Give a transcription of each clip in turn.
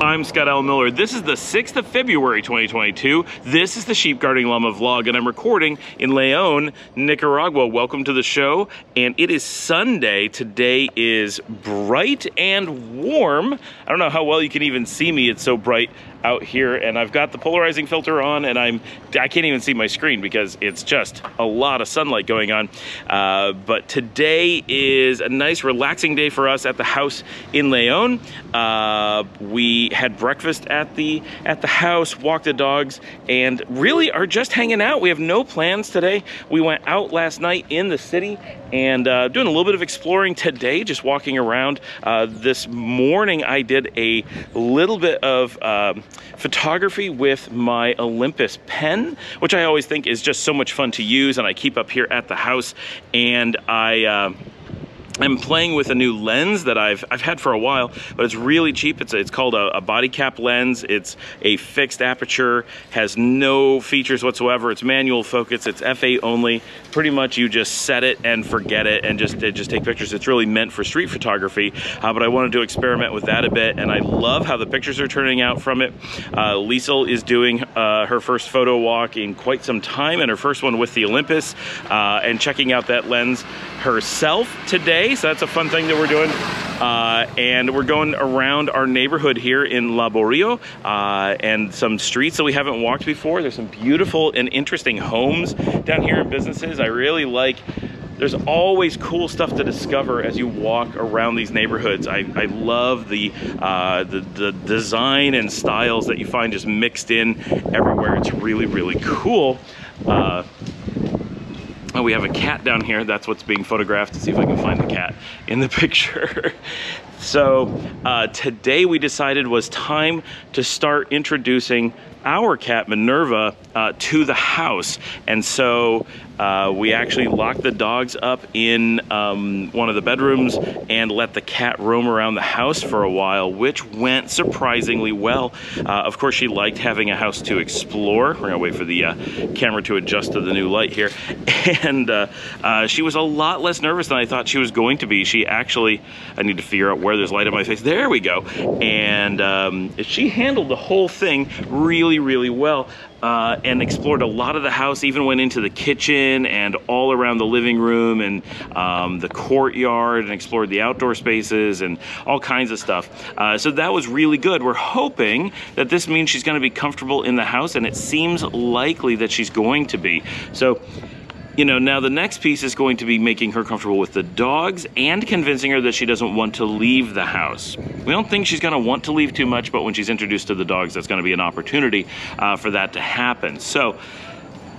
I'm Scott Alan Miller. This is the 6th of February, 2022. This is the Sheep Guarding Llama vlog, and I'm recording in León, Nicaragua. Welcome to the show, and it is Sunday. Today is bright and warm. I don't know how well you can even see me. It's so bright out here, and I've got the polarizing filter on, and I can't even see my screen because it's just a lot of sunlight going on. But today is a nice relaxing day for us at the house in León. We had breakfast at the house, walked the dogs, and really are just hanging out. We have no plans today. We went out last night in the city and doing a little bit of exploring today, just walking around. This morning I did a little bit of photography with my Olympus pen, which I always think is just so much fun to use, and I keep up here at the house. And I'm playing with a new lens that I've had for a while, but it's really cheap. It's called a body cap lens. It's a fixed aperture, has no features whatsoever. It's manual focus, it's F8 only. Pretty much you just set it and forget it and just take pictures. It's really meant for street photography, but I wanted to experiment with that a bit, and I love how the pictures are turning out from it. Liesl is doing her first photo walk in quite some time, and her first one with the Olympus, and checking out that lens herself today. So that's a fun thing that we're doing. And we're going around our neighborhood here in Laborio, and some streets that we haven't walked before. There's some beautiful and interesting homes down here and businesses. I really like, there's always cool stuff to discover as you walk around these neighborhoods. I love the design and styles that you find just mixed in everywhere. It's really, really cool. Oh, we have a cat down here. That's what's being photographed. To see if I can find the cat in the picture. So today we decided was time to start introducing our cat Minerva to the house, and so we actually locked the dogs up in one of the bedrooms and let the cat roam around the house for a while, which went surprisingly well. Of course, she liked having a house to explore. We're gonna wait for the camera to adjust to the new light here, and she was a lot less nervous than I thought she was going to be. She actually, I need to figure out where there's light in my face. There we go. And she handled the whole thing really well, and explored a lot of the house, even went into the kitchen and all around the living room and the courtyard, and explored the outdoor spaces and all kinds of stuff. So that was really good. We're hoping that this means she's going to be comfortable in the house, and it seems likely that she's going to be. So, you know, now the next piece is going to be making her comfortable with the dogs and convincing her that she doesn't want to leave the house. We don't think she's gonna want to leave too much, but when she's introduced to the dogs, that's gonna be an opportunity for that to happen. So,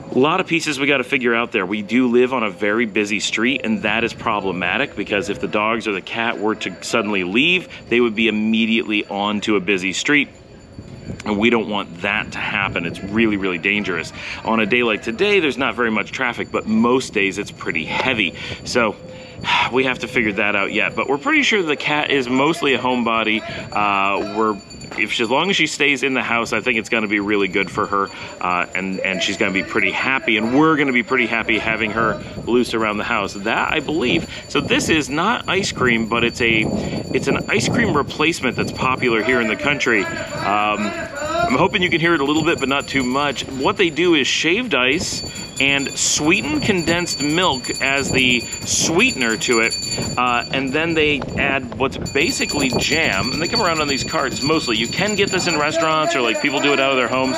a lot of pieces we got to figure out there. We do live on a very busy street, and that is problematic because if the dogs or the cat were to suddenly leave, they would be immediately onto a busy street. And we don't want that to happen. It's really, really dangerous. On a day like today, there's not very much traffic, but most days it's pretty heavy. So we have to figure that out yet. But we're pretty sure the cat is mostly a homebody. As long as she stays in the house, I think it's going to be really good for her, and she's going to be pretty happy, and we're going to be pretty happy having her loose around the house. That I believe. So this is not ice cream, but it's an ice cream replacement that's popular here in the country. I'm hoping you can hear it a little bit, but not too much. What they do is shaved ice and sweetened condensed milk as the sweetener to it, and then they add what's basically jam, and they come around on these carts mostly. You can get this in restaurants, or like people do it out of their homes.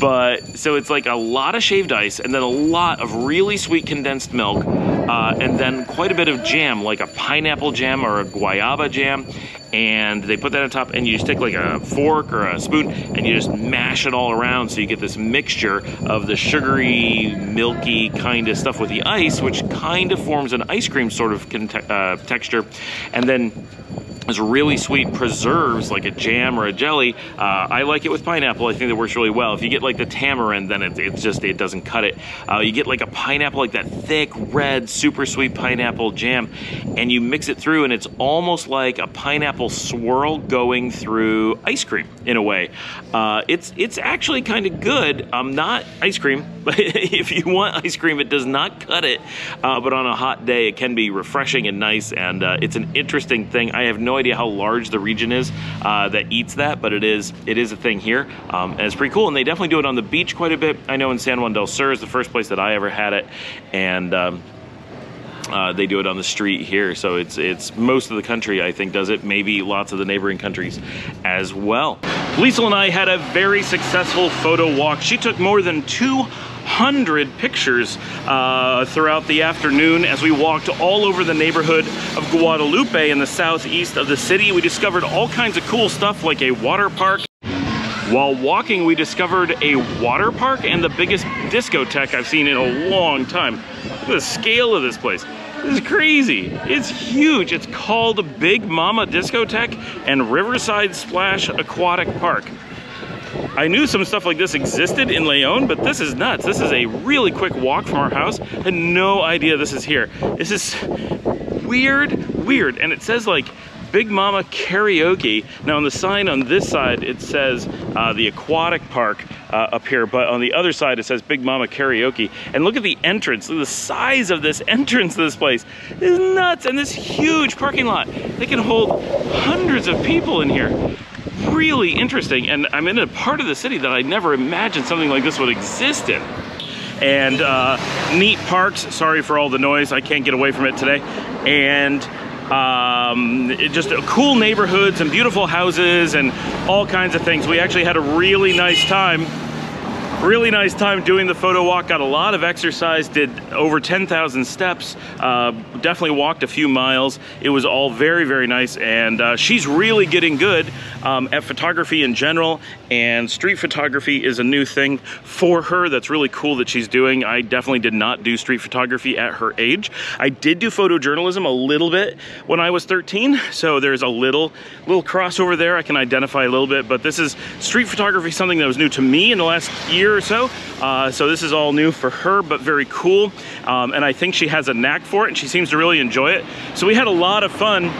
But so it's like a lot of shaved ice and then a lot of really sweet condensed milk, and then quite a bit of jam, like a pineapple jam or a guayaba jam, and they put that on top, and you just take like a fork or a spoon and you just mash it all around, so you get this mixture of the sugary, milky kind of stuff with the ice, which kind of forms an ice cream sort of texture, and then it's really sweet preserves, like a jam or a jelly. I like it with pineapple. I think that works really well. If you get like the tamarind, then it doesn't cut it. You get like a pineapple, like that thick, red, super sweet pineapple jam, and you mix it through, and it's almost like a pineapple beautiful swirl going through ice cream in a way. It's actually kind of good. Not ice cream, but if you want ice cream, it does not cut it. But on a hot day, it can be refreshing and nice, and it's an interesting thing. I have no idea how large the region is that eats that, but it is a thing here, and it's pretty cool. And they definitely do it on the beach quite a bit. I know in San Juan del Sur is the first place that I ever had it, and they do it on the street here, so it's most of the country, I think, does it. Maybe lots of the neighboring countries as well. Liesl and I had a very successful photo walk. She took more than 200 pictures throughout the afternoon as we walked all over the neighborhood of Guadalupe in the southeast of the city. We discovered all kinds of cool stuff like a water park. While walking, we discovered a water park and the biggest discotheque I've seen in a long time. Look at the scale of this place. This is crazy. It's huge. It's called Big Mama Discotheque and Riverside Splash Aquatic Park. I knew some stuff like this existed in León, but this is nuts. This is a really quick walk from our house. I had no idea this is here. This is weird. And it says like, Big Mama Karaoke. Now on the sign on this side, it says the aquatic park up here, but on the other side, it says Big Mama Karaoke. And look at the entrance, look at the size of this entrance to this place. This is nuts, and this huge parking lot. They can hold hundreds of people in here. Really interesting, and I'm in a part of the city that I never imagined something like this would exist in. And neat parks, sorry for all the noise, I can't get away from it today. And just cool neighborhoods and beautiful houses and all kinds of things. We actually had a really nice time doing the photo walk. Got a lot of exercise, did over 10,000 steps, definitely walked a few miles. It was all very, very nice, and she's really getting good at photography in general, and street photography is a new thing for her. That's really cool that she's doing. I definitely did not do street photography at her age. I did do photojournalism a little bit when I was 13, so there's a little crossover there. I can identify a little bit, but this is street photography, something that was new to me in the last year or so, so this is all new for her, but very cool, and I think she has a knack for it, and she seems to really enjoy it. So we had a lot of fun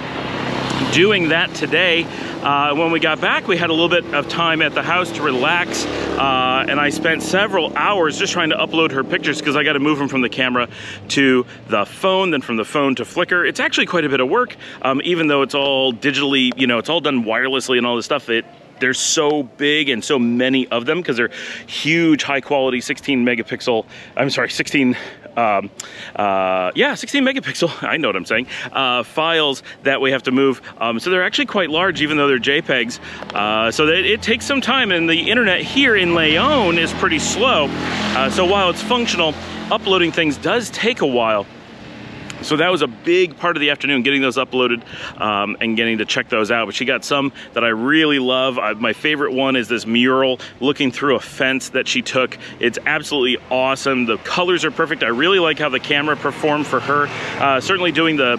doing that today. When we got back, we had a little bit of time at the house to relax, and I spent several hours just trying to upload her pictures because I got to move them from the camera to the phone, then from the phone to Flickr. It's actually quite a bit of work, even though it's all digitally, you know, it's all done wirelessly and all this stuff. They're so big and so many of them because they're huge, high quality 16 megapixel, I know what I'm saying, files that we have to move. So they're actually quite large, even though they're JPEGs. So that it takes some time, and the internet here in León is pretty slow. So while it's functional, uploading things does take a while. So that was a big part of the afternoon, getting those uploaded and getting to check those out. But she got some that I really love. My favorite one is this mural looking through a fence that she took. It's absolutely awesome. The colors are perfect. I really like how the camera performed for her. Certainly doing the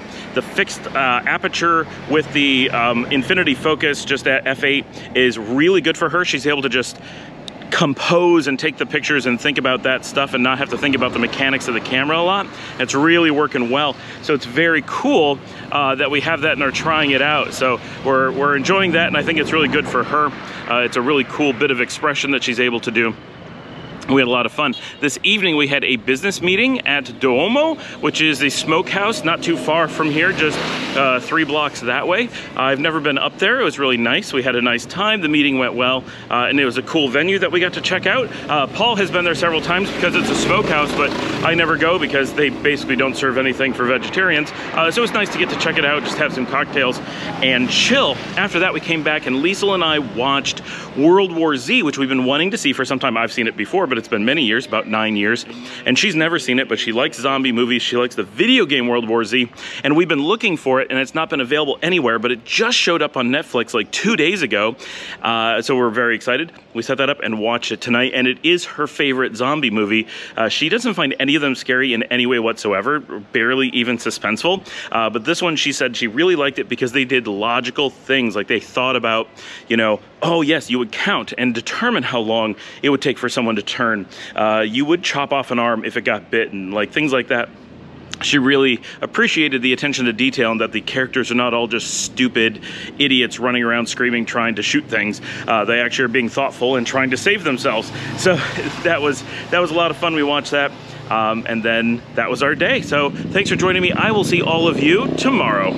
fixed aperture with the infinity focus just at f8 is really good for her. She's able to just compose and take the pictures and think about that stuff and not have to think about the mechanics of the camera a lot. It's really working well. So it's very cool that we have that and are trying it out. So we're enjoying that, and I think it's really good for her. It's a really cool bit of expression that she's able to do. We had a lot of fun. This evening we had a business meeting at D'Humo, which is a smokehouse not too far from here, just 3 blocks that way. I've never been up there. It was really nice. We had a nice time. The meeting went well, and it was a cool venue that we got to check out. Paul has been there several times because it's a smokehouse, but I never go because they basically don't serve anything for vegetarians. So it's nice to get to check it out, just have some cocktails and chill. After that we came back and Liesl and I watched World War Z, which we've been wanting to see for some time. I've seen it before, but it's been many years, about 9 years, and she's never seen it, but she likes zombie movies. She likes the video game World War Z, and we've been looking for it, and it's not been available anywhere, but it just showed up on Netflix like 2 days ago, so we're very excited. We set that up and watched it tonight, and it is her favorite zombie movie. She doesn't find any of them scary in any way whatsoever, barely even suspenseful, but this one she said she really liked it because they did logical things, like they thought about, you know, oh yes, you would count and determine how long it would take for someone to turn. You would chop off an arm if it got bitten, like things like that. She really appreciated the attention to detail and that the characters are not all just stupid idiots running around screaming trying to shoot things. They actually are being thoughtful and trying to save themselves. So that was a lot of fun. We watched that. And then that was our day. So thanks for joining me. I will see all of you tomorrow.